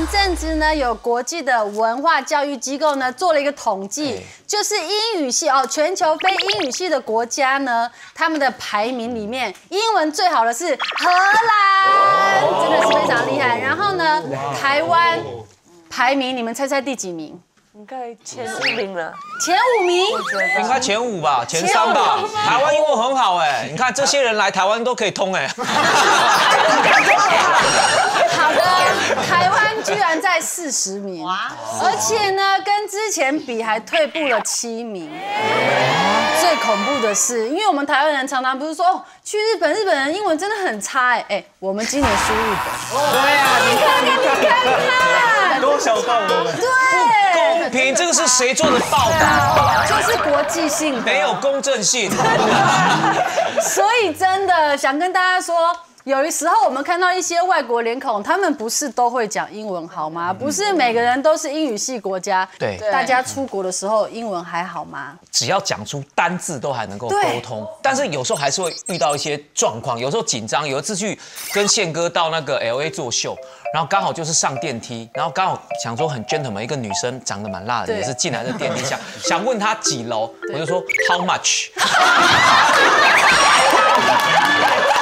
前阵子呢，有国际的文化教育机构呢做了一个统计，就是英语系哦，全球非英语系的国家呢，他们的排名里面，英文最好的是荷兰，真的是非常厉害。然后呢，台湾排名，你们猜猜第几名？ 应该前5名了，前5名，应该前5吧，前3吧。台湾英文很好哎，你看这些人来台湾都可以通哎。好的，台湾居然在40名，而且呢，跟之前比还退步了7名。最恐怖的是，因为我们台湾人常常不是说哦，去日本，日本人英文真的很差哎，我们今年输日本。对啊，你看，多小看我们。对。 公平，这个是谁做的报道？就是国际性的，没有公正性。所以真的想跟大家说，有的时候我们看到一些外国脸孔，他们不是都会讲英文好吗？不是每个人都是英语系国家。对，大家出国的时候英文还好吗？只要讲出单字都还能够沟通，但是有时候还是会遇到一些状况，有时候紧张。有一次去跟宪哥到那个 LA 做秀。 然后刚好就是上电梯，然后刚好想说很 gentleman， 一个女生长得蛮辣的，也是进来的电梯想问她几楼，我就说 how much， how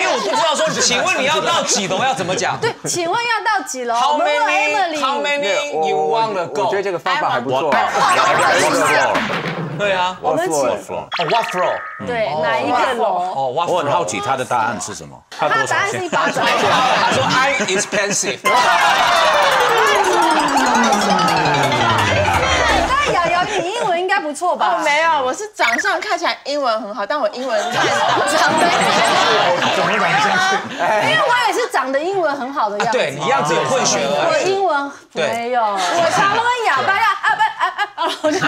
因为我不知道说，请问你要到几楼要怎么讲？对，请问要到几楼 ？How many? How many? You want to go？ 我觉得这个方法还不错。对啊 ，What floor？What floor？ 对，哪一个楼？哦，我很好奇他的答案是什么？他的答案是1巴掌。他说 I'm expensive。 不错吧？哦，没有，我是长相看起来英文很好，但我英文太长得，因为我也是长得英文很好的样子。对，你样子有混血儿。我英文没有，我常常跟哑巴呀不，听而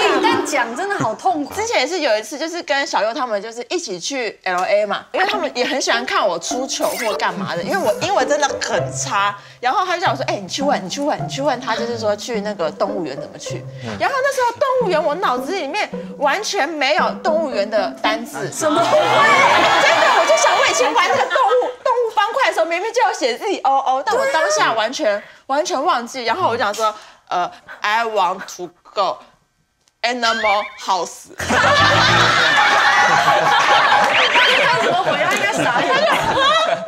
已，但讲真的好痛苦。之前也是有一次，就是跟小佑他们就是一起去 LA 嘛，因为他们也很喜欢看我出糗或干嘛的，因为我英文真的很差。然后他就叫我说，哎，你去问他，就是说去那个动物园怎么去。然后那时候动物园，我脑子里面完全没有动物园的单字，什么不会？真的，我就想我以前玩那个动物方块的时候，明明就有写自己哦，但我当下完全忘记。然后我就想说。 I want to go animal house。 他怎么回答？应该傻眼，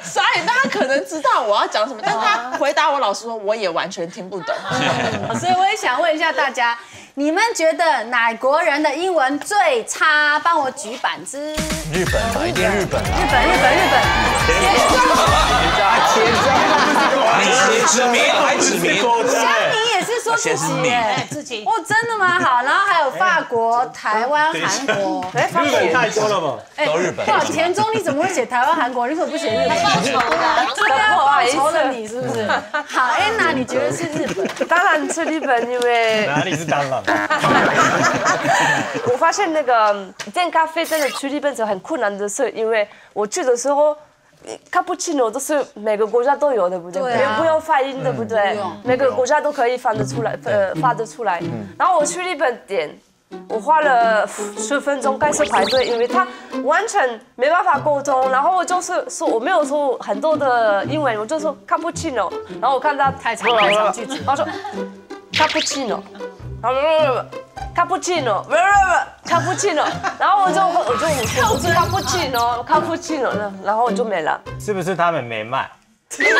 傻眼。但他可能知道我要讲什么，但他回答我老实说，我也完全听不懂。所以我也想问一下大家，你们觉得哪国人的英文最差？帮我举板子。日本吧，一定日本。 先是你自己哦，真的吗？好，然后还有法国、台湾、韩国，日本太多了嘛？哎，到日本。哇，田中你怎么会写台湾、韩国？你怎么不写日本？报仇了，对啊，报仇了你是不是？好 ，Anna， 你觉得是日本？当然是日本，因为哪里是当然？我发现那个点咖啡真的去日本是很困难的事，因为我去的时候。 卡布奇诺都是每个国家都有，对不对？不用发音，对不对？每个国家都可以发得出来。然后我去日本点，我花了10分钟开始排队，因为他完全没办法沟通。然后我就是说我没有说很多的英文，我就说卡布奇诺。然后我看他太长句子，他说卡布奇诺，卡布奇诺，卡布奇诺，然后我就卡布奇诺，然后我就没了。是不是他们没卖？真的，我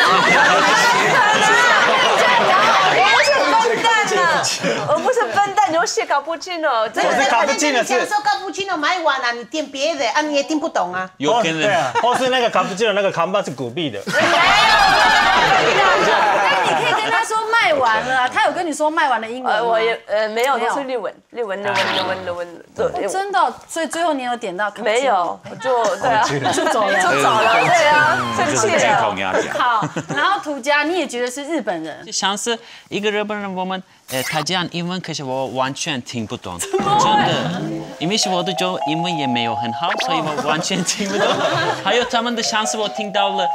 不是笨蛋，有写卡布奇诺，真的。卡布奇诺是说卡布奇诺买完了，你点别的啊，你也听不懂啊。有可能，对啊，或是那个卡布奇诺那个看板是古币的。 你可以跟他说卖完了，他有跟你说卖完了英文？我也没有，都是日文。真的，所以最后你有点到没有？就走了，对啊，生气了。好，然后涂家你也觉得是日本人？像是一个日本人，我们他讲英文，可是我完全听不懂，真的，因为我的英文也没有很好，所以我完全听不懂。还有他们的像是我听到了。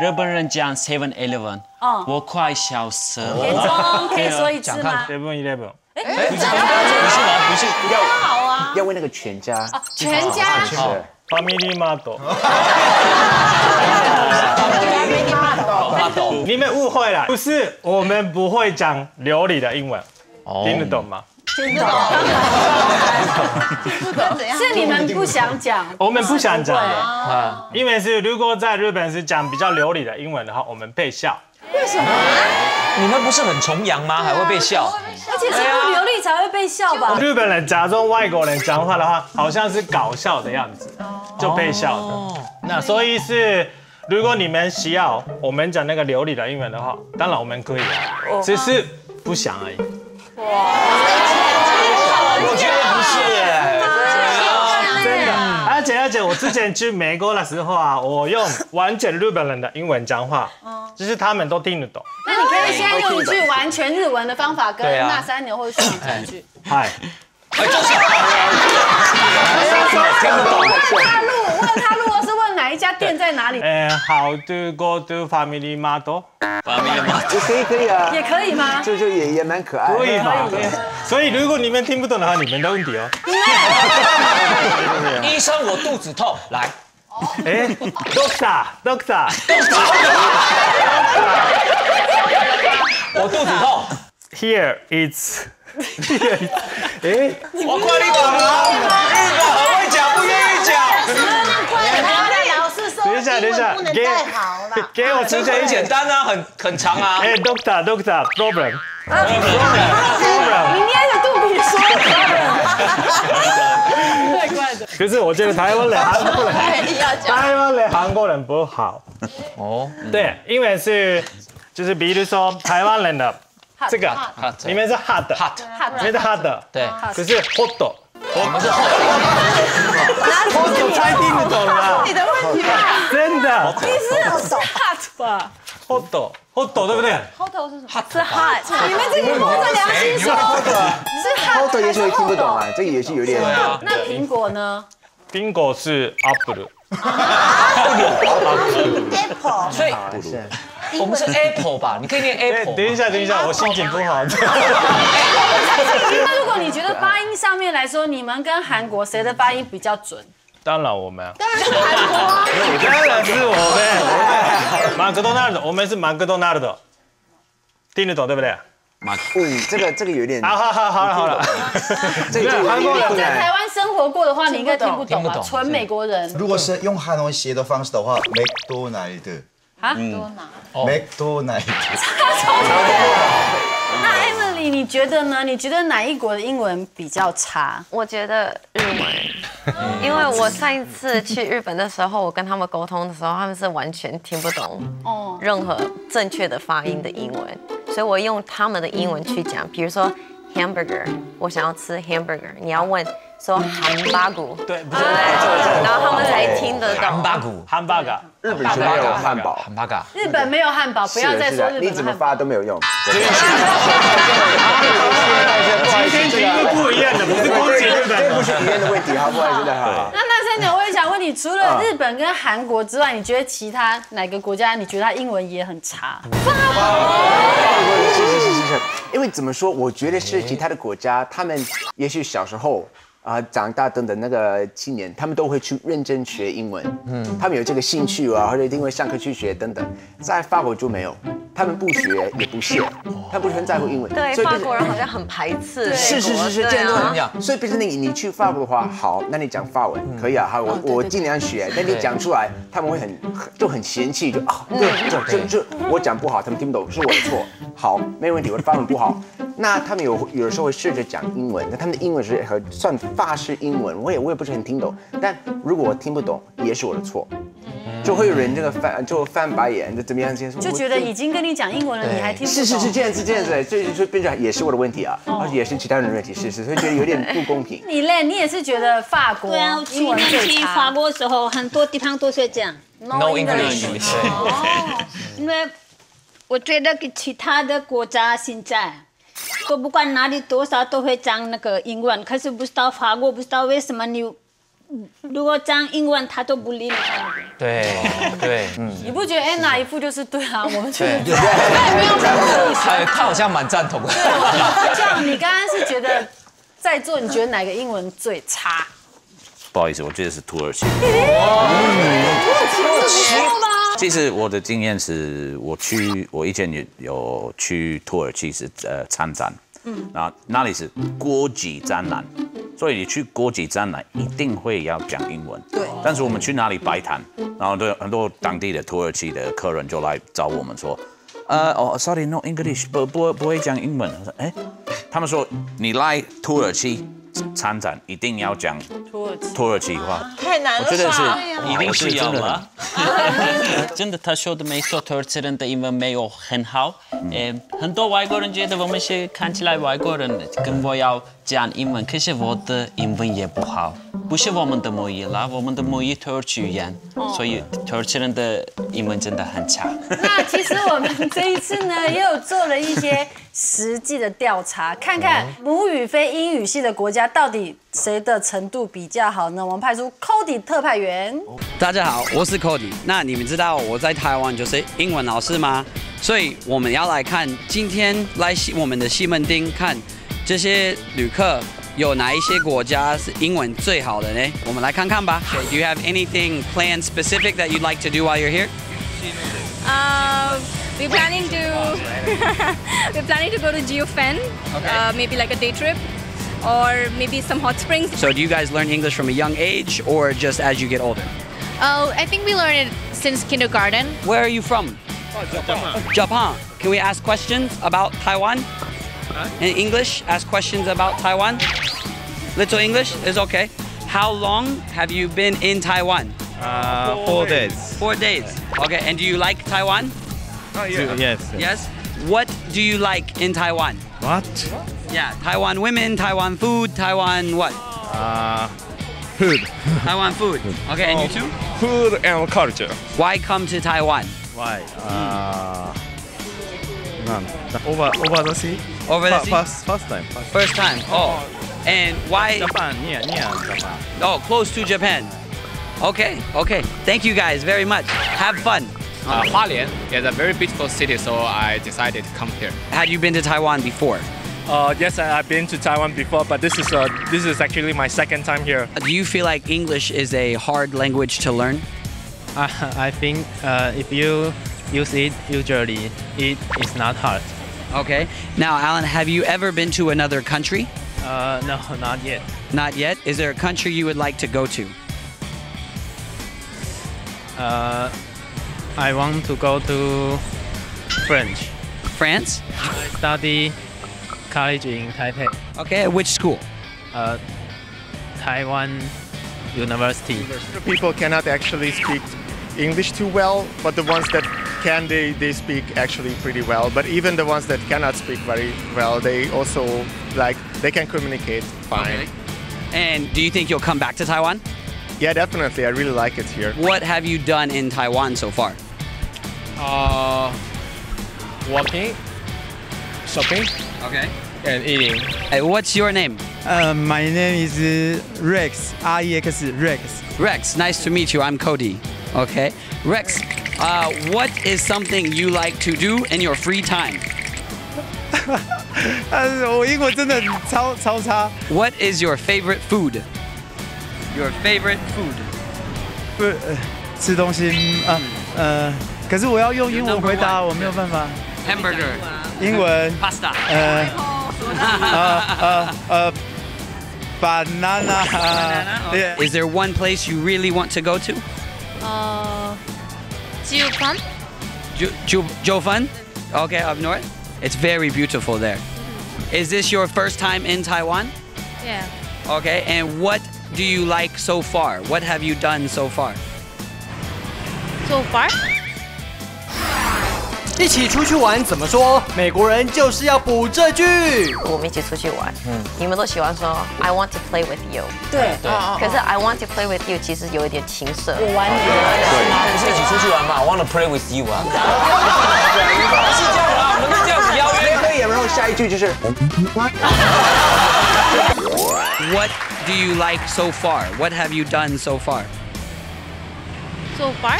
日本人讲 Seven Eleven， 我快消失了。可以说一次吗 ？Seven Eleven。哎，不是吧？不是，要好啊，要问那个全家。全家。Family Mart。你们误会了，不是我们不会讲流利的英文，听得懂吗？ 听不懂，是你们不想讲，我们不想讲的，因为是如果在日本是讲比较流利的英文的话，我们被笑。为什么？你们不是很崇洋吗？还会被笑？而且只有流利才会被笑吧？日本人假装外国人讲话的话，好像是搞笑的样子，就被笑的。那所以是。 如果你们需要我们讲那个流利的英文的话，当然我们可以，只是不想而已。哇！我觉得不是哎，真的。而且我之前去美国的时候啊，我用完全日本人的英文讲话，就是他们都听得懂。那你可以先用一句完全日文的方法跟那三年或者去讲一句。嗨。 问他路，或是问哪一家店在哪里？How to go to Family Mart？ Family Mart 可以啊，也可以吗？就也蛮可爱，可以嘛？所以如果你们听不懂的话，你们的问题哦。医生，我肚子痛，来。哎 ，Doctor， 我肚子痛。Here it's。 哎，我快你懂了，日本很会讲，不愿意讲。等一下，给我之前很简单啊，很长啊。哎 ，Doctor，Problem。你捏着肚皮说 Problem。怪怪的。可是我觉得台湾人、韩国人，台湾人、韩国人不好。哦，对，因为是就是比如说台湾人的。 这个里面是 hot， 里面是 hot， 对，可是 hot， 我们是 hot， 才听得懂啊！你的问题吧，真的，你是 hot 吧 ？hot，hot 对不对 ？hot 是什么 ？hot， 你们自己摸着良心说，是 hot 也许会听不懂啊，这个也是有点。那苹果呢？苹果是 apple。 Apple， 所以我们是 Apple 吧？你可以念 Apple。等一下，我心情不好。如果你觉得发音上面来说，你们跟韩国谁的发音比较准？当然我们。当然是韩国。当然是我们。麦克多纳德，我们是麦克多纳德。听得懂对不对？ 嗯，这个有点。好了，你在台湾生活过的话，你应该听不懂吧？纯美国人。如果是用韩文写的方式的话 ，McDonald。啊？McDonald。那 Emily， 你觉得呢？你觉得哪一国的英文比较差？我觉得日文，因为我上一次去日本的时候，我跟他们沟通的时候，他们是完全听不懂任何正确的发音的英文。 所以我用他们的英文去讲，比如说 hamburger， 我想要吃 hamburger， 你要问说汉巴骨，对，不是，然后他们才听得懂。汉巴骨，汉巴嘎，日本是没有汉堡，汉巴嘎，日本没有汉堡，不要再说日本。你怎么发都没有用。今天题目不一样的，不是攻击日本，这不是语言的问题，好不好？真的好。那三姐，我也想问你，除了日本跟韩国之外，你觉得其他哪个国家你觉得他英文也很差？ 是，因为怎么说？我觉得是其他的国家，他们也许小时候啊、长大等等那个青年，他们都会去认真学英文，嗯，他们有这个兴趣啊，或者一定会上课去学等等。在法国就没有，他们不学也不屑，他不是很在乎英文。对，法国人好像很排斥。是，这样都很讲。所以变成你去法国的话，好，那你讲法文可以啊，好，我尽量学，但你讲出来，他们会很嫌弃，就啊，对，就我讲不好，他们听不懂，是我的错。 好，没问题。我的法文不好，那他们有的时候会试着讲英文，那他们的英文是算法式英文，我也不是很听懂。但如果我听不懂，也是我的错，就会有人翻白眼，怎么样？就觉得已经跟你讲英文了，你还听不懂？是这样子，就变成也是我的问题啊，而且也是其他人的问题，是，所以觉得有点不公平。你嘞，你也是觉得法国对啊，去法国的时候，很多地方都是这样 ，No English， 因为。 我觉得其他的国家现在都不管哪里多少都会讲那个英文，可是不知道法国，不知道为什么你如果讲英文，他都不理你。对对，你不觉得 Anna 一副就是对啊，我们就是对，他也没有什么意思。他好像蛮赞同的。这样，你刚刚是觉得在座，你觉得哪个英文最差？不好意思，我觉得是土耳其。其实我的经验是，我以前有去土耳其是参展，然后那里是国际展览。 所以你去国际展览一定会要讲英文，对。但是我们去哪里摆摊，然后很多当地的土耳其的客人就来找我们说，sorry no English， 不会讲英文。哎，他们说你来土耳其参展一定要讲土耳其话，太难了，我觉得是一定是要吗？真的，他说的没错，土耳其人的英文没有很好，很多外国人觉得我们是看起来外国人，跟我要。 讲英文，可是我的英文也不好，不是我们的母语啦，我们的母语土耳其语，所以土耳其人的英文真的很差。那其实我们这一次呢，也有做了一些实际的调查，看看母语非英语系的国家到底谁的程度比较好呢？我们派出 Cody 特派员。大家好，我是 Cody。那你们知道我在台湾就是英文老师吗？所以我们要来看今天来我们的西门町看。 这些旅客有哪一些国家是英文最好的呢？我们来看看吧。Do you have anything planned specific that you'd like to do while you're here? We're planning to go to Jiufen, maybe like a day trip, or maybe some hot springs. So do you guys learn English from a young age, or just as you get older? I think we learned it since kindergarten. Where are you from? Japan. Japan. Can we ask questions about Taiwan? In English, ask questions about Taiwan. Little English is okay. How long have you been in Taiwan? 4 days. 4 days. Okay, and do you like Taiwan? Oh, yeah. Yes. What do you like in Taiwan? What? Yeah, Taiwan women, Taiwan food, Taiwan what? Food. Taiwan food. Okay, and you too? Food and culture. Why come to Taiwan? Why? Over the sea. Over the sea? First time. First time. Oh. And why? Japan, near Japan. Oh, close to Japan. Okay. Thank you guys very much. Have fun. Hualien is a very beautiful city, so I decided to come here. Had you been to Taiwan before? Yes, I've been to Taiwan before, but this is actually my second time here. Do you feel like English is a hard language to learn? I think if you use it usually, it is not hard. Okay. Now, Alan, have you ever been to another country? No, not yet. Not yet? Is there a country you would like to go to? I want to go to France. France? I study college in Taipei. Okay, which school? Taiwan University. People cannot actually speak English too well, but the ones that can, they speak actually pretty well. But even the ones that cannot speak very well, they also they can communicate fine. Okay. And do you think you'll come back to Taiwan? Yeah, definitely. I really like it here. What have you done in Taiwan so far? Walking, shopping, okay, and eating. Hey, what's your name? My name is Rex. R-E-X. Rex. Rex. Nice to meet you. I'm Cody. Okay, Rex, what is something you like to do in your free time? What is your favorite food? Your favorite food? 吃东西可是我要用英文回答，我没有办法。Hamburger. 英文。Pasta. Banana. Is there one place you really want to go to? Jiufen? Jiufen? Okay, up north. It's very beautiful there. Is this your first time in Taiwan? Yeah. Okay, and what do you like so far? What have you done so far? So far? 一起出去玩怎么说？美国人就是要补这句。我们一起出去玩，你们都喜欢说 I want to play with you。对。可是 I want to play with you 其实有一点情色。我玩你。对，不是一起出去玩嘛 ？I want to play with you 啊。是这样啊，我们这样邀约可以，然后下一句就是。What do you like so far? What have you done so far? So far?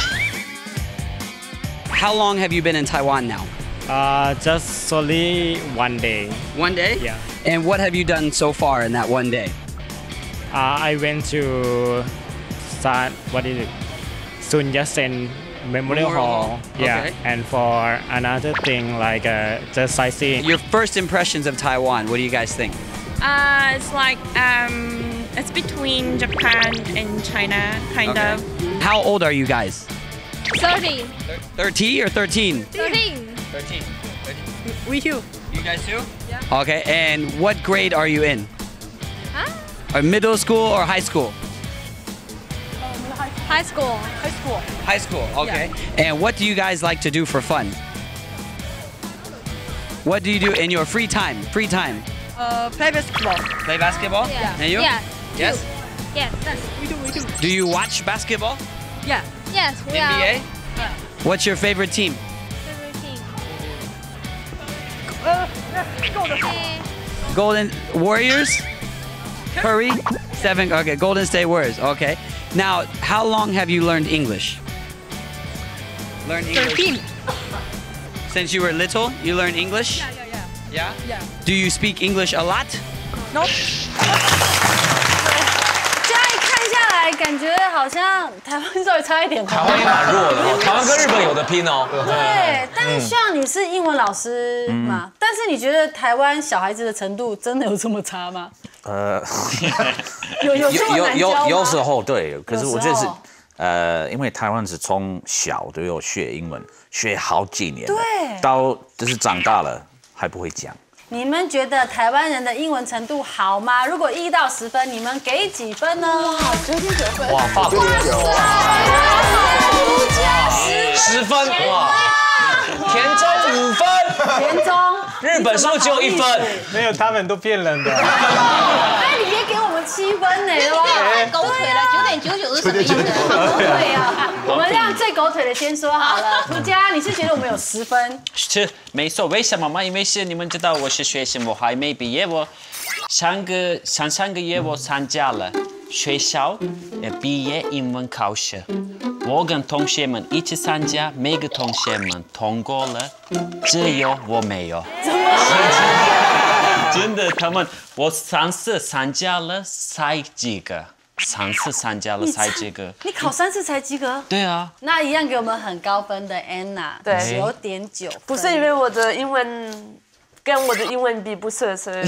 How long have you been in Taiwan now? Just solely 1 day. 1 day? Yeah. And what have you done so far in that 1 day? I went to Sun Yat-sen Memorial Hall. Yeah. Okay. And for another thing like just sightseeing. Your first impressions of Taiwan, what do you guys think? It's like it's between Japan and China, kind of. How old are you guys? 30. 30 or 13? 13. 13. 13. We too. You guys too? Yeah. Okay, and what grade are you in? Huh? Or middle school or high school? High school. High school. High school, okay. Yeah. And what do you guys like to do for fun? What do you do in your free time? Free time? Play basketball. Play basketball? Yeah. And you? Yeah. Yes? Yes. Yes. We do. Do you watch basketball? Yeah. Yes, we NBA? Are. Yeah. What's your favorite team? Golden Warriors? Curry? Seven, okay, Golden State Warriors, okay. Now, how long have you learned English? Learned English? 13. Since you were little, you learned English? Yeah, yeah, yeah. Yeah? Yeah. Do you speak English a lot? No. 感觉好像台湾稍微差一点，台湾也蛮弱的，台湾跟日本有的拼哦。对，但是像你是英文老师嘛，但是你觉得台湾小孩子的程度真的有这么差吗？有这么难教吗？有时候对，可是我觉得是因为台湾是从小都有学英文，学好几年，对，到就是长大了还不会讲。 你们觉得台湾人的英文程度好吗？如果1到10分，你们给几分呢？哇，9.9分！哇，法国人，10分！哇，田中5分，田中，日本是不是只有1分？没有，他们都骗人的。哎，你别给我们7分呢！太狗腿了，9.99是什么意思？狗腿啊！我们让最狗腿的先说好了。涂家，你是觉得我们有10分？是。 没错，为什么嘛？因为是你们知道我是学生，我还没毕业，我上个月我参加了学校的毕业英文考试，我跟同学们一起参加，每个同学们通过了，只有我没有。怎么？真的，他们我3次参加了才及格。你考3次才及格？对啊，那一样给我们很高分的 Anna， 对，9.9分。不是因为我的英文跟我的英文比不是，所以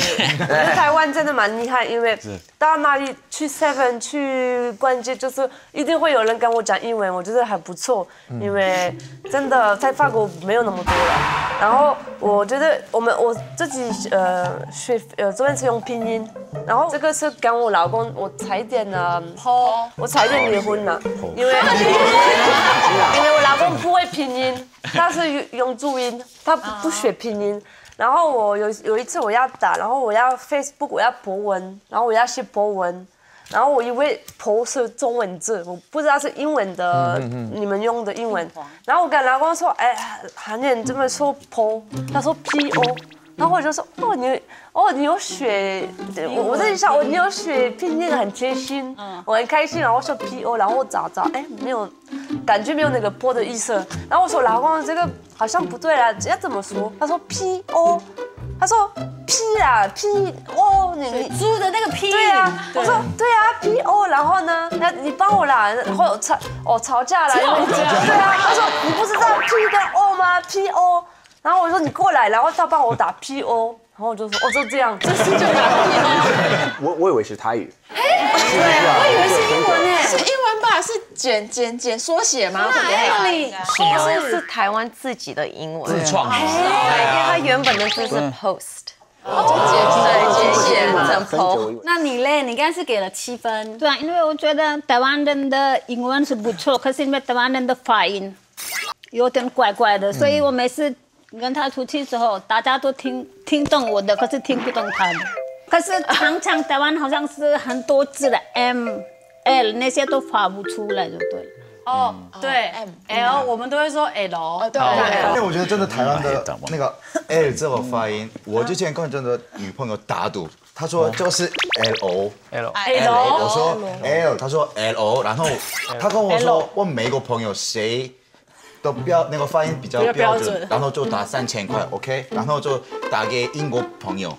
台湾真的蛮厉害，因为到哪里去 Seven 去逛街，就是一定会有人跟我讲英文，我觉得还不错，因为真的在法国没有那么多了。然后我觉得我自己学昨天是用拼音。 然后这个是跟我老公，我差一点呢，我差一点离婚了，因为我老公不会拼音，他是用注音，他不学拼音。然后我有一次我要打，然后我要 Facebook， 我要博文，然后我要写博文，然后我以为博是中文字，我不知道是英文的，你们用的英文。然后我跟老公说，哎，韩语这么说博，他说 po。 然后我就说哦你有学，我在想你有学拼音很贴心，我很开心。然后我说 po， 然后我找，哎没有，感觉没有那个 po 的意思。然后我说老公这个好像不对啦，要怎么说？他说 po， 他说 p 啦 p o， 你猪的那个 p。对啊，我说对啊 po， 然后呢，那你帮我啦，然后吵架了，因为对啊，他说你不知道 p 跟 o 吗 po。 然后我说你过来，然后他帮我打 P O， 然后我就说哦就这样，这是就打 P O。我以为是台语，哎，我以为是英文哎，是英文吧？是简缩写吗？哪里？是台湾自己的英文，自创。对，它原本的字是 post。 哦，那你嘞？你刚才是给了7分。对啊，因为我觉得台湾人的英文是不错，可是因为台湾人的发音有点怪怪的，所以我每次 跟他出去之后，大家都听懂我的，可是听不懂他的。可是常常台湾好像是很多字的 M、L 那些都发不出来，就对了。哦，对 ，L 我们都会说 L。对。因为我觉得真的台湾的那个 L 这个发音，我之前跟真的女朋友打赌。他说就是 L O， 我说 L， 他说 L O， 然后他跟我说我每个朋友谁都标那个发音比较标准，然后就打3000块 ，OK， 然后就打给英国朋友，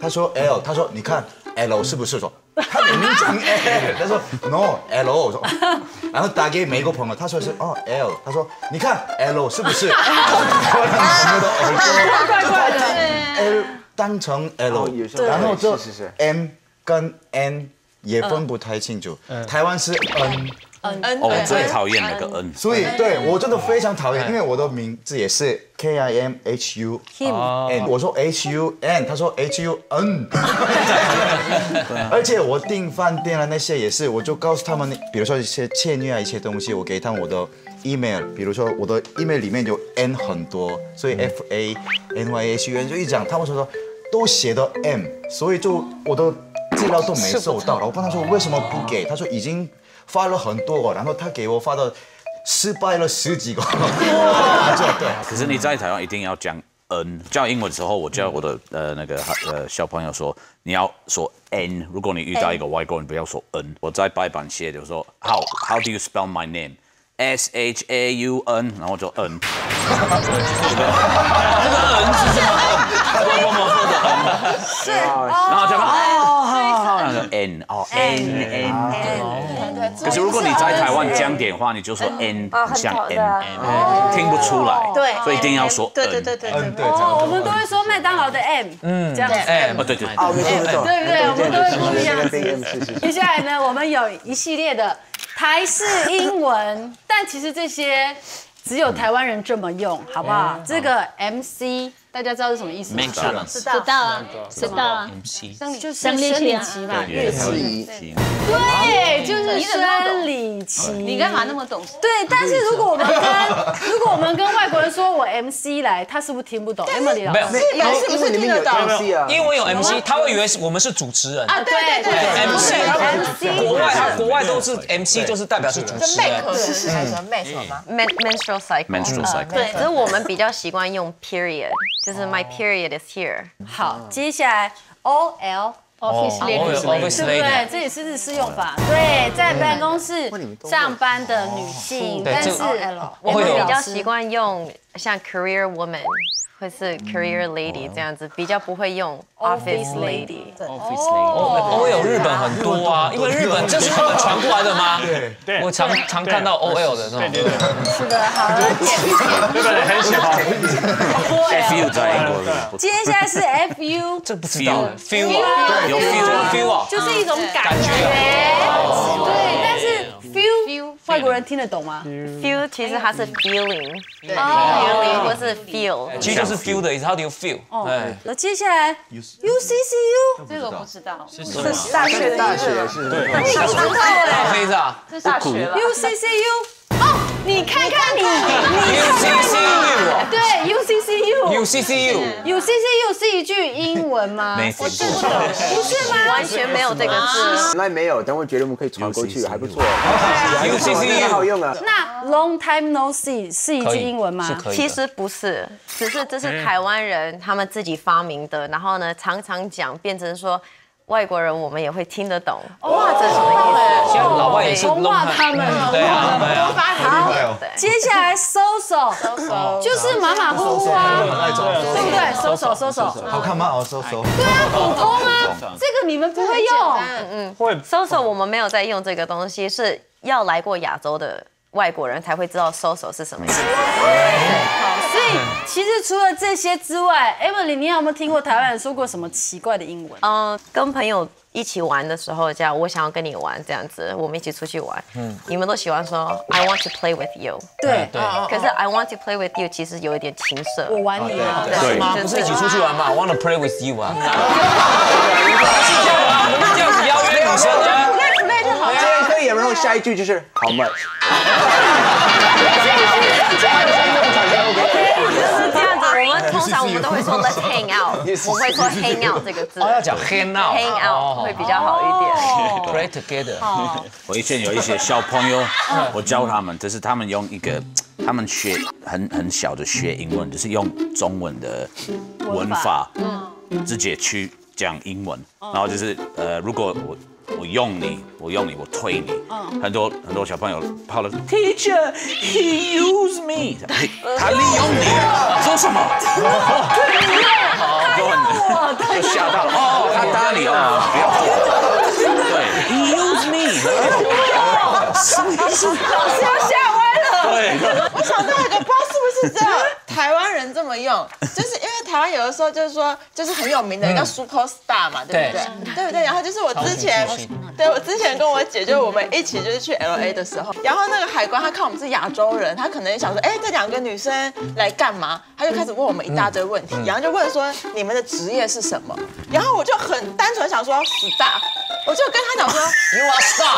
他说 L， 他说你看 L 是不是说他明明讲 L， 他说 No L， 我说，然后打给美国朋友，他说是哦 L， 他说你看 L 是不是，怪怪的。 当成 L， 然后就 M 跟 N 也分不太清楚。台湾是 N， 哦，我最讨厌那个 N。所以对我真的非常讨厌，因为我的名字也是 KIM HUN， 我说 HUN， 他说 HUN。而且我订饭店啊那些也是，我就告诉他们，比如说一些签约啊一些东西，我给他们我的 email， 比如说我的 email 里面有 N 很多，所以 FANYHUN 就一讲，他们说都写到 M， 所以就我的资料都没收到了。我问他说为什么不给，他说已经发了很多个，然后他给我发的失败了10几个。对。可是你在台湾一定要讲 N， 教英文的时候，我教我的小朋友说你要说 N， 如果你遇到一个外国人不要说 N， 我在白板写就说 How do you spell my name？ S H A U N， 然后就 N， 那个 N 是什么 ？N， 默默说的 N， 是，然后就哦， N 哦 N。可是如果你在台湾讲点话，你就说 N， 像 N， 听不出来，对，所以一定要说 N， 对。我们都会说麦当劳的 M， 这样子，哦对对，对，我们都会不一样。接下来呢，我们有一系列的。 台式英文，但其实这些只有台湾人这么用，好不好？这个 MC 大家知道是什么意思吗？知道啊。MC 就是生理期嘛，月经。对，就是生理期。你干嘛那么懂？对，但是如果我们跟外国人说我 MC 来，他是不是听不懂 ？Emily 老师，是不是听得懂？因为有 MC， 他会以为我们是主持人啊。对 ，MC。 国外都是 MC， 就是代表是主持人。是什么 menstrual 吗 ？menstrual cycle。对，只是我们比较习惯用 period， 就是 my period is here。好，接下来 OL。 office lady， 对不对？这也是日式用法。对，在办公室上班的女性，但是我们比较习惯用像 career woman 或是 career lady 这样子，比较不会用 office lady。OL 日本很多啊，因为日本这是日本传过来的吗？对，我常看到 OL 的那种。是的，好了，日本人很喜欢。 Fu 在英国，接下来是 Fu， 这不知道 Feel 就是一种感觉，对，但是 Feel 外国人听得懂吗 ？Feel 其实它是 feeling， 对 ，feeling 或是 feel， 其实就是 feel 的意思。How do you feel？ 哎，那接下来 UCCU 这个我不知道，是大学是，那你不知道哎，大飞子啊，这大学了 ，UCCU。 你看看你 ，UCCU， 对 ，UCCU 是一句英文吗？我听不懂，不是吗？完全没有这个字，那没有，但我觉得我们可以传过去，还不错 ，UCCU 好用啊。那 Long time no see 是一句英文吗？其实不是，只是这是台湾人他们自己发明的，然后呢常常讲变成说。 外国人我们也会听得懂，哇，这什么意思？老外也是弄他们，好，接下来收手，就是马马虎虎啊，对不对？收手，好看吗？哦，收手，对啊，普通啊，这个你们不会用，会收手我们没有在用这个东西，是要来过亚洲的外国人才会知道收手是什么意思。 所以其实除了这些之外 ，Emily， 你有没有听过台湾人说过什么奇怪的英文？跟朋友一起玩的时候，这样我想要跟你玩，这样子我们一起出去玩。你们都喜欢说 I want to play with you。对。可是 I want to play with you 其实有一点情色。我玩你啊？对吗？不是一起出去玩吗 ？I want to play with you 啊。是这样吗？我们这样子邀约女生啊。play 就好了。这可以，然后下一句就是 How much。 通常我们都会说 let's hang out， 我会说 hang out 这个字。哦，要讲 hang out 会比较好一点。Play together。我以前有一些小朋友，我教他们，就是他们用一个，他们学很小的学英文，就是用中文的文法，直接去。讲英文，然后就是如果我用你，我推你，很多小朋友跑了 ，Teacher he use me， 他利用你做什么？就吓到了，哦，他打你哦，不要做，对 ，he use me， 是老师要吓歪了，对，我想到一个包。 是这样，台湾人这么用，就是因为台湾有的时候就是说，就是很有名的叫 super star 嘛，对不对？对不对？然后就是我之前跟我姐，就是我们一起就是去 LA 的时候，然后那个海关他看我们是亚洲人，他可能也想说，哎，这两个女生来干嘛？他就开始问我们一大堆问题，然后就问说你们的职业是什么？然后我就很单纯想说 star， 我就跟他讲说 you are star。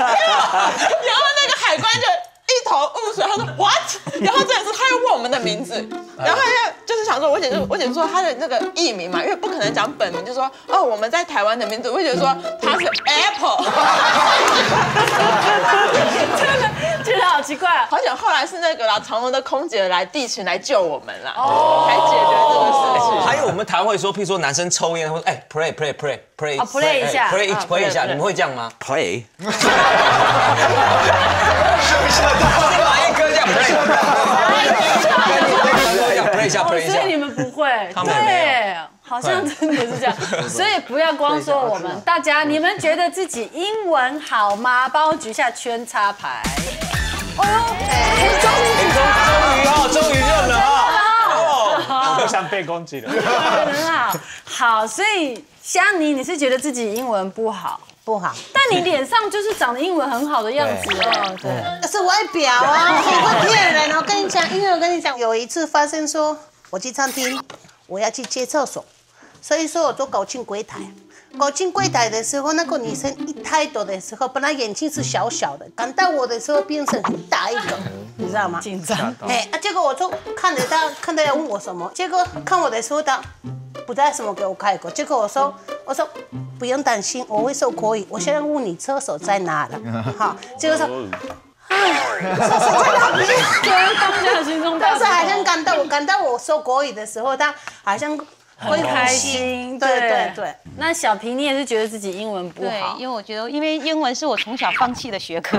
然后那个海关就一头雾水，他说 what？ 然后这也是他又问我们的名字，然后又就是想说，我姐就说他的那个艺名嘛，因为不可能讲本名，就说哦我们在台湾的名字，我姐就说他是 Apple， 真的觉得好奇怪啊。而且后来是那个啦，长荣的空姐来地勤来救我们啦，才解决这个事情。还有我们台湾会说，譬如说男生抽烟，会哎 play 一下 play 一下，你们会这样吗 ？play。 先把一哥这样 play 一下，所以你们不会，对，好像真的是这样，所以不要光说我们，大家你们觉得自己英文好吗？帮我举下圈插牌。哎呦，终于认了啊！ 我想被攻击了，很好，好，所以香妮，你是觉得自己英文不好，不好，但你脸上就是长得英文很好的样子哦，对，是外表啊，我骗人哦，跟你讲，因为我跟你讲，有一次发生说，我去餐厅，我要去接厕所，所以说我就搞进柜台。 我进柜台的时候，那个女生一抬头的时候，本来眼睛是小小的，看到我的时候变成很大一个，你知道吗？紧张。哎，啊，结果我就看着她，看她要问我什么，结果看我的时候，她不知道什么给我开口，结果我说不用担心，我会说可以，我现在问你厕所在哪了，好，结果说。 但是好像感到我说国语的时候，他好像很开心。对。那小平，你也是觉得自己英文不好？对，因为我觉得，因为英文是我从小放弃的学科，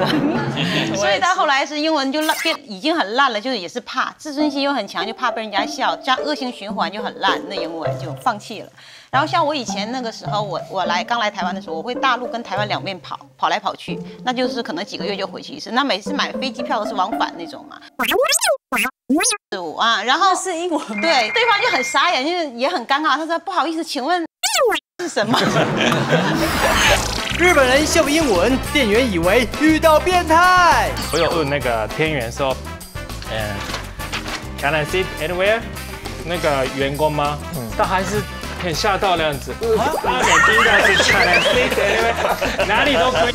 所以到后来是英文就烂，已经很烂了，就是也是怕自尊心又很强，就怕被人家笑，这样恶性循环就很烂，那英文就放弃了。 然后像我以前那个时候，我刚来台湾的时候，我会大陆跟台湾两边跑，跑来跑去，那就是可能几个月就回去一次。那每次买飞机票都是往返那种嘛。然后是英文。对，对方就很傻眼，就是也很尴尬，他说不好意思，请问是什么？日本人秀英文，店员以为遇到变态。我有问那个店员说，Can I sit anywhere？ 那个员工吗？他还是。 很吓到的样子，他眼睛在是看来飞的，因为哪里都可以。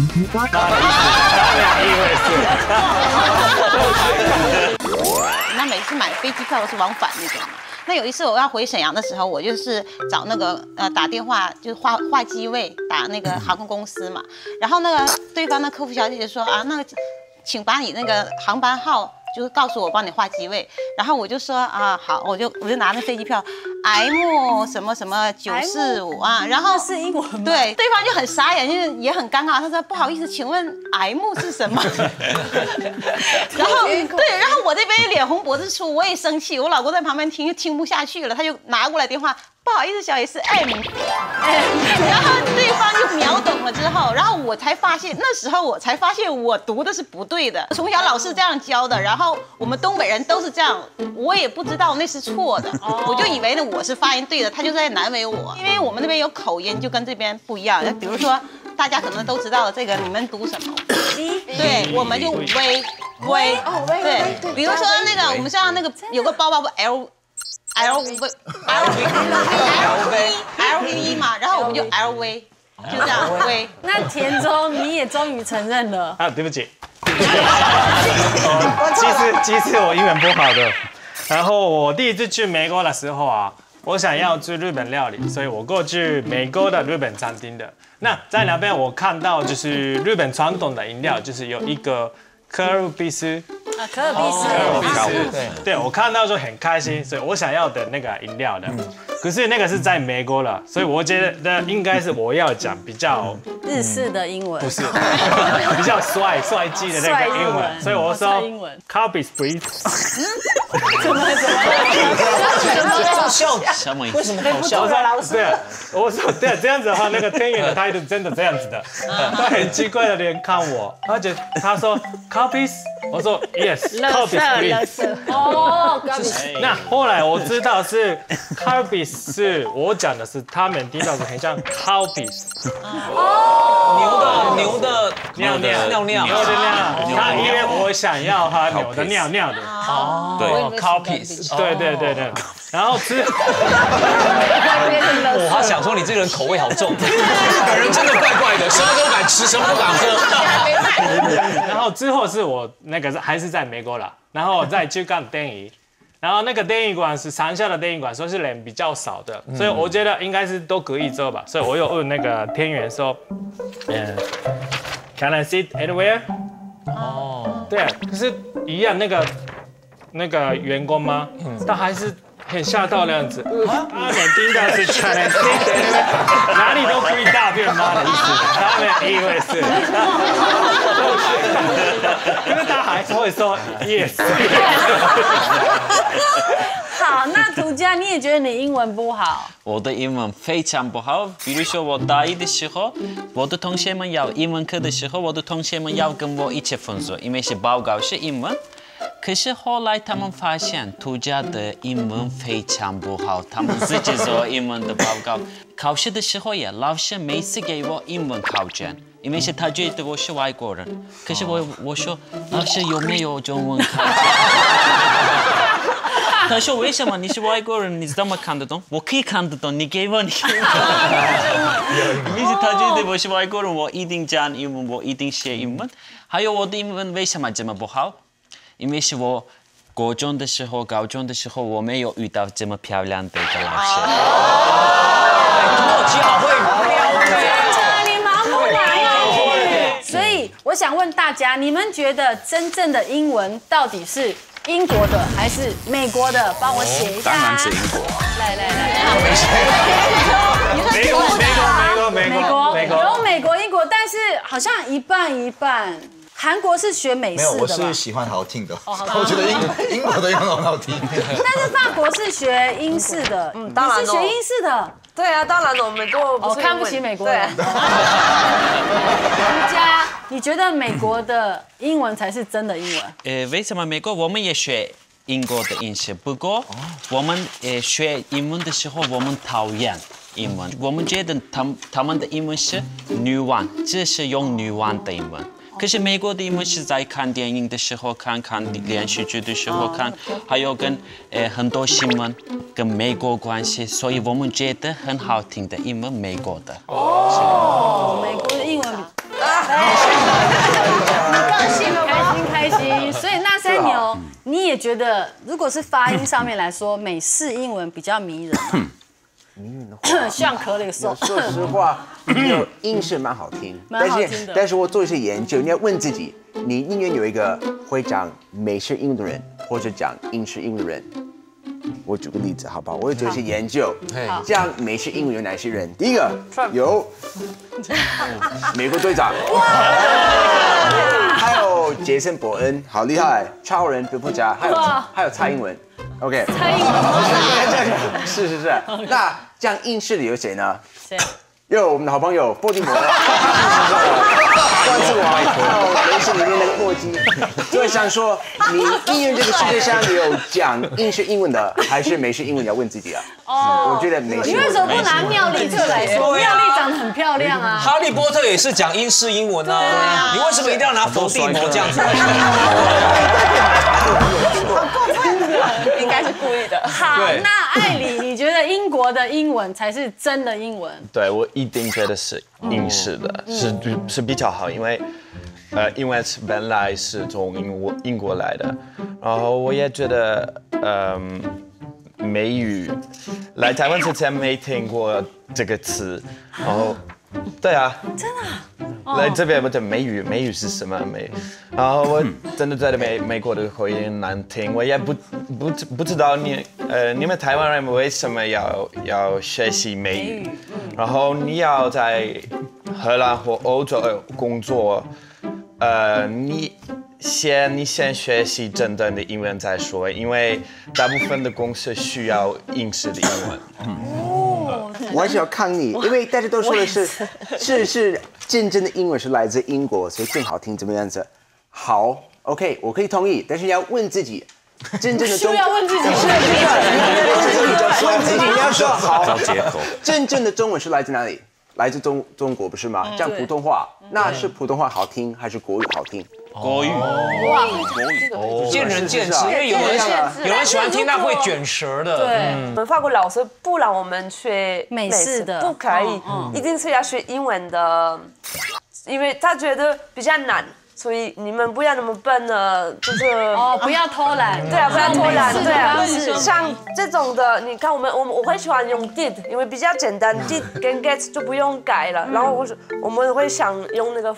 那每次买飞机票都是往返那种嘛。那有一次我要回沈阳的时候，我就是找那个打电话，就是划机位，打那个航空公司嘛。然后那个对方的客服小姐就说啊，那请把你那个航班号。 就是告诉我帮你划机位，然后我就说啊好，我就拿那飞机票 M 什么什么945啊，然后是英文吗？对，对方就很傻眼，就是也很尴尬，他说不好意思，请问 M 是什么？然后对，然后我这边脸红脖子粗，我也生气，我老公在旁边听不下去了，他就拿过来电话。 不好意思，小野是 M， 然后对方就秒懂了之后，然后那时候我才发现我读的是不对的。从小老师这样教的，然后我们东北人都是这样，我也不知道那是错的，我就以为呢我是发音对的，他就在难为我，因为我们那边有口音就跟这边不一样。比如说大家可能都知道这个，你们读什么？对，我们就微哦微对，比如说那个我们像那个有个包包不 L。 L V 嘛，然后我们就 L V， 就这样 V。那田中，你也终于承认了啊，对不起。其实我英文不好的，然后我第一次去美国的时候啊，我想要吃日本料理，所以我过去美国的日本餐厅的。那在那边我看到就是日本传统的饮料，就是有一个可尔必斯。啊，可尔必斯，对，我看到就很开心，所以我想要的那个饮料的，可是那个是在美国了，所以我觉得应该是我要讲比较日式的英文，不是，比较帅气的那个英文，所以我说英文 ，coffee please。 怎么？为什么好笑？我说对，这样子的话，那个店员的态度真的这样子的，他很奇怪的脸看我，而且他说 copies， 我说 yes copies。哦，那后来我知道是 copies， 是我讲的是他们听到的很像 copies。哦，牛的尿，他因为我想要喝牛的尿尿的。 哦，对 ，copies， 对，然后吃，我还想说你这个人口味好重，日本人真的怪怪的，什么都敢吃，什么都敢喝。然后之后是我那个还是在美国了，然后再去看电影，然后那个电影馆是乡下的电影馆，说是人比较少的，所以我觉得应该是都可以做吧，所以我又问那个店员说，Can I sit anywhere？ 哦，对，可是一样那个员工吗？他还是很吓到那样子。他们听到是 Chinese， 哪里都可以大便吗的意思？他们以为是。可是他还是会说 yes。好，那涂家你也觉得你英文不好？我的英文非常不好。比如说我大一的时候，我的同学们要英文课的时候，我的同学们要跟我一起分手，因为是报告是英文。 可是后来他们发现涂家的英文非常不好，他们自己做英文的报告。考试的时候也，老师每次给我英文考卷，因为是他觉得我是外国人。可是我说老师有没有中文考卷？他说为什么你是外国人，你怎么看得懂？我可以看得懂，你给我。因为他觉得我是外国人，我一定讲英文，我一定写英文。还有我的英文为什么这么不好？ 因为是我国中的时候、高中的时候，我没有遇到这么漂亮的一个老师。哦，土耳其好会撩妹，你盲目哪有？所以我想问大家，你们觉得真正的英文到底是英国的还是美国的？帮我写一下。当然是英国。来，美国，有美国、英国，但是好像一半一半。 韩国是学美式的，没有，我是喜欢好听的。我觉得英国的英文好听。但是法国是学英式的，当然是学英式的。对啊，当然了，美国我看不起美国人。涂家，你觉得美国的英文才是真的英文？为什么美国我们也学英国的英式？不过我们学英文的时候，我们讨厌。 英文，我们觉得他们的英文是女王，这是用女王的英文。可是美国的英文是在看电影的时候看连续剧的时候看，还有跟很多新闻跟美国关系，所以我们觉得很好听的英文，美国的。哦，美国的英文。高兴了吗？开心。所以那三牛，你也觉得，如果是发音上面来说，美式英文比较迷人。 像壳那个时候，说实话，英式蛮好听，但是我做一些研究，你要问自己，你宁愿有一个会讲美式英文的人，或者讲英式英文的人。我举个例子，好不好？我也做一些研究，这样美式英文有哪些人？第一个有美国队长，还有杰森·伯恩，好厉害，超人蝙蝠侠，还有蔡英文。 OK， 是。那这样英式的有谁呢？谁？有我们的好朋友伏地魔，上次我人生里面那个墨迹，就会想说，你宁愿这个世界上有讲英式英文的，还是美式英文？你要问自己啊。哦，我觉得美式。你为什么不拿妙丽特来说？妙丽长得很漂亮啊。哈利波特也是讲英式英文啊，你为什么一定要拿伏地魔这样子？ 应该是故意的。好，那艾里，你觉得英国的英文才是真的英文？对，我一定觉得是英式的，是比较好，因为，因为本来是从英国来的，然后我也觉得，美语，来台湾之前没听过这个词，然后，对啊，真的。来这边不对，美语，美语是什么美？然后我真的觉得美国的口音难听，我也不知道你们台湾人为什么要学习美语？然后你要在荷兰或欧洲工作，你先学习真正的英文再说，因为大部分的公司需要英式的英文。 我还是要抗议，因为大家都说的是真正的英文是来自英国，所以更好听，怎么样子？好 ，OK， 我可以同意，但是要问自己，真正的中你要说好，真正的中文是来自哪里？来自中国不是吗？这样普通话，那是普通话好听还是国语好听？ 国语，哇，国语，见仁见智，因为有人喜欢听那会卷舌的。对，法国老师不让我们学美式的，不可以，一定是要学英文的，因为他觉得比较难，所以你们不要那么笨了，就是哦，不要偷懒，对啊，不要偷懒，对啊，像这种的，你看我会喜欢用 did， 因为比较简单 ，did 跟 get 就不用改了，然后我们会想用那个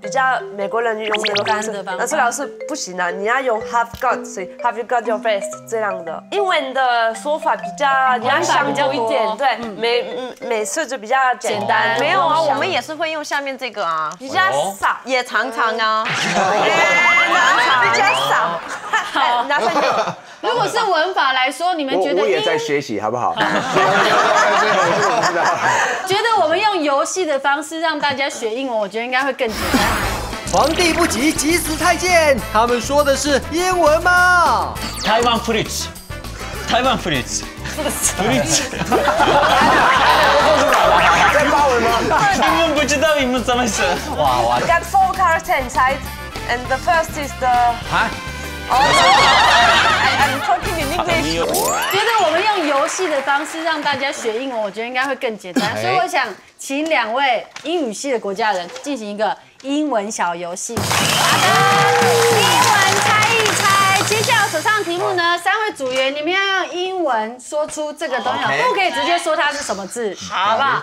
比较美国人用那个方式，但是老师不行啊，你要用 have got， 所以 have you got your best 这样的。英文的说法比较你要想多一点，对，美式就比较简单。没有啊，我们也是会用下面这个啊，比较少，也常常啊。 比较少，好，拿分给我。如果是文法来说，你们觉得？我也在学习，好不好？觉得我们用游戏的方式让大家学英文，我觉得应该会更简单。皇帝不急急死太监，他们说的是英文吗？台湾 fruits， 台湾 fruits， fruits。在发文吗？你们不知道你们怎么写？哇哇。Got four cards inside. And the first is the. 啊？哦。I'm talking in English. 觉得我们用游戏的方式让大家学英文，我觉得应该会更简单。所以我想请两位英语系的国家人进行一个英文小游戏。好的，英文猜一猜。接下来手上的题目呢，三位组员你们要用英文说出这个东西，不可以直接说它是什么字，好不好？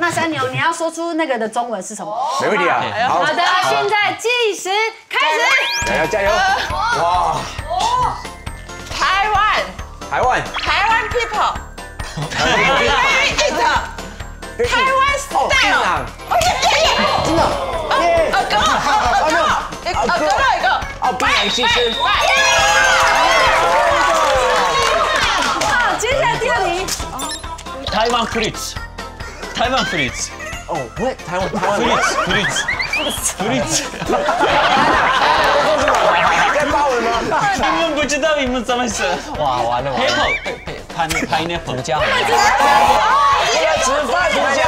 那三牛，你要说出那个的中文是什么？没问题啊。好的，现在。 计时开始，加油加油！哇！台湾，台湾，台湾 people， 台湾 style， 真的，哦，槟榔先生。好，接下来第二题，台湾 fruits， 台湾 fruits， 哦，喂，台湾 fruits。 Fruits， 在发文吗？你们不知道你们怎么写？哇，完了完了 ！Pineapple， 胡椒。要吃饭胡椒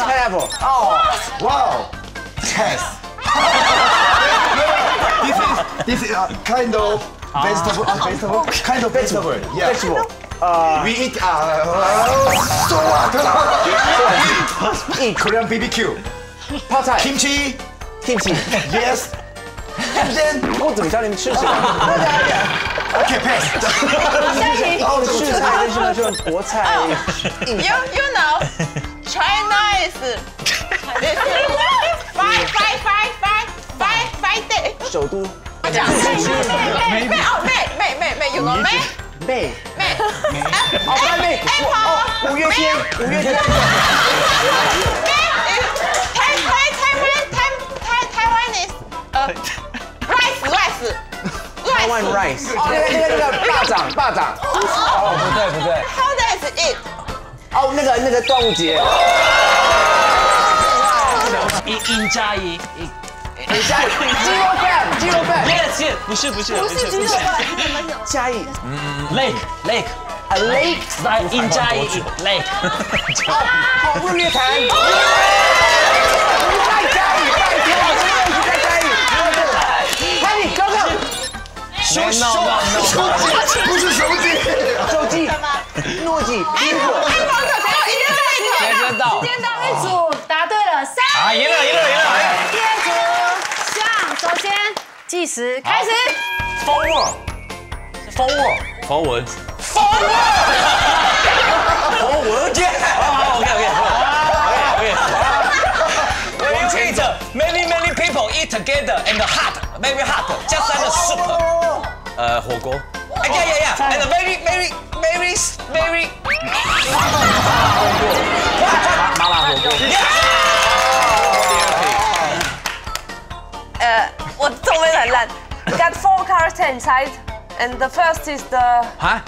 ，Pineapple， 哦，哇 ，Yes。This is a kind of vegetable, kind of vegetable, vegetable. We eat so what? Eat Korean BBQ. Pad Thai, kimchi, kimchi. Yes. And then 我怎么教你们吃什么？大家一点。Okay, pass. 下一题。哦，是菜，是国菜。You know, China is five day. 首都。妹妹妹妹妹妹妹妹，有个妹。妹妹。哦，妹妹。哦，五月天。 Taiwan rice， 那个霸掌，哦不对 ，How does it？ 哦那个端午节，嘉义，鸡肉饭 ，Yes Yes， 不是鸡肉饭，嘉义，Lake， 嘉义 Lake， 哦日月潭，在嘉义，拜托。 手机，诺基，苹果，时间到，一组答对了，三，啊，赢了。第二组，向，首先计时开始。Forward， 好，OK，往前。together and the hot, very hot, just like a soup. 火锅。Yeah, yeah, yeah. And very. 麻辣火锅。我中文很烂。Got 4 cars inside, and the first is the. Huh?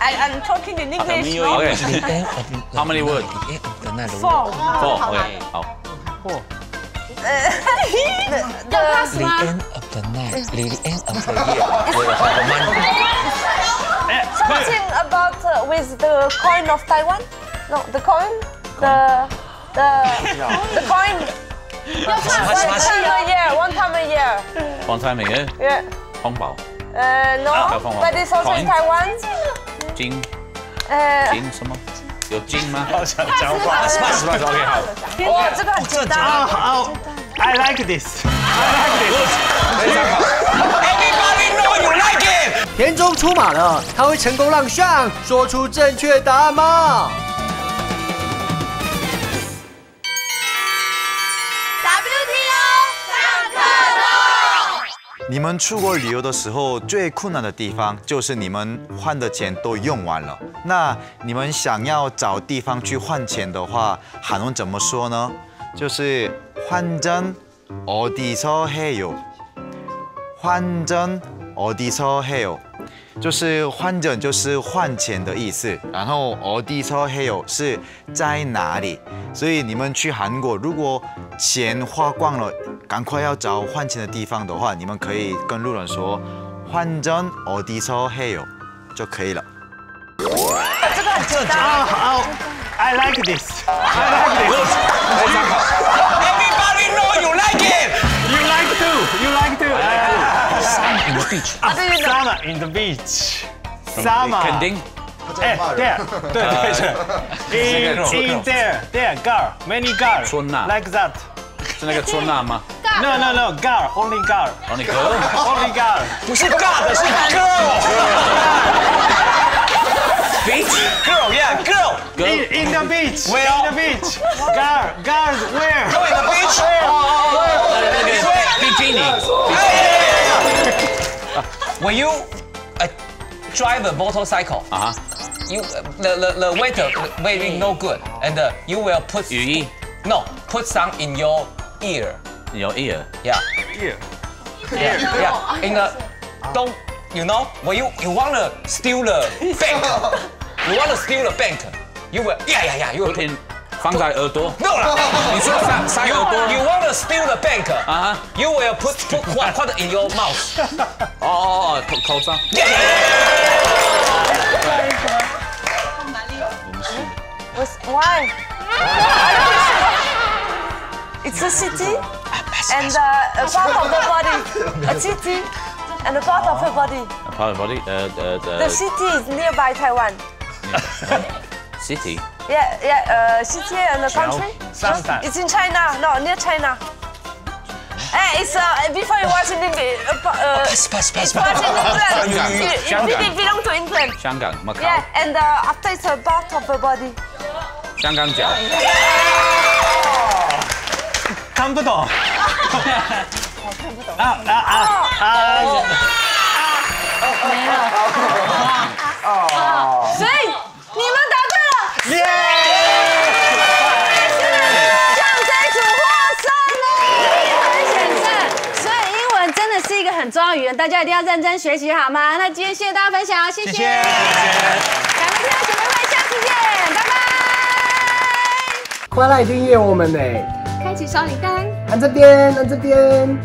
I'm talking in English. Okay. How many words? 4. Okay. 4. The end of the night. The end of the year. Something about with the coin of Taiwan? No, the coin. The coin. One time a year. One time a year. Yeah. Hongbao. No, but it's also in Taiwan. 金，金什么？有金吗？好想讲话 ，smart， OK， 好。哇，这个很简单。I like this. Everybody know you like it. 田中出马了，他会成功让Sean说出正确答案吗？ 你们出国旅游的时候，最困难的地方就是你们换的钱都用完了。那你们想要找地方去换钱的话，韩文怎么说呢？就是환전 어디서 해요？환전 어디서 해요？就是환전就是换钱的意思，然后어디서 해요是在哪里？所以你们去韩国，如果钱花光了。 赶快要找换钱的地方的话，你们可以跟路人说“환전 어디서 해요”就可以了。这个很简单。I like this.非常好。Everybody know you like it. You like too. You like too. Summer in the beach. Summer in the beach. Summer. 肯定。哎，对。In there, girl, many girls. 春娜。Like that. 是那个春娜吗？ No no no, girl, only girl. Only girl? Only girl. 不是 girl， 是 girl. Beach? Girl, yeah, girl. In the beach. Where? In the beach. Girl, girls, where? Go in the beach. Bikini. When you drive a motorcycle, you the waiter waving no good, and you will put 雨衣 No, put some in your ear. In your ear? Yeah. Ear. Yeah. In the don't you know when you wanna steal the bank? You wanna steal the bank? You will yeah. You will put in. 放在耳朵。No 啦，你说塞耳朵。You wanna steal the bank? You will put what in your mouth? 哦，口罩。Why? It's a city and a part of the body. A city and a part of her body. A part of the body? The city is nearby Taiwan. City? Yeah, city and a country. It's in China, no, near China. It's before it was in England. It was in England. It belongs to England. Shanghai, Macau. Yeah, and after it's a part of her body. 香港脚，看不懂，没了，所以你们答对了，让这组获胜了，所以英文真的是一个很重要的语言，大家一定要认真学习，好吗？那今天谢谢大家分享，谢谢，感恩大家学妹会，下次见，拜拜。 快来订阅我们呢！开启小铃铛，按这边，按这边。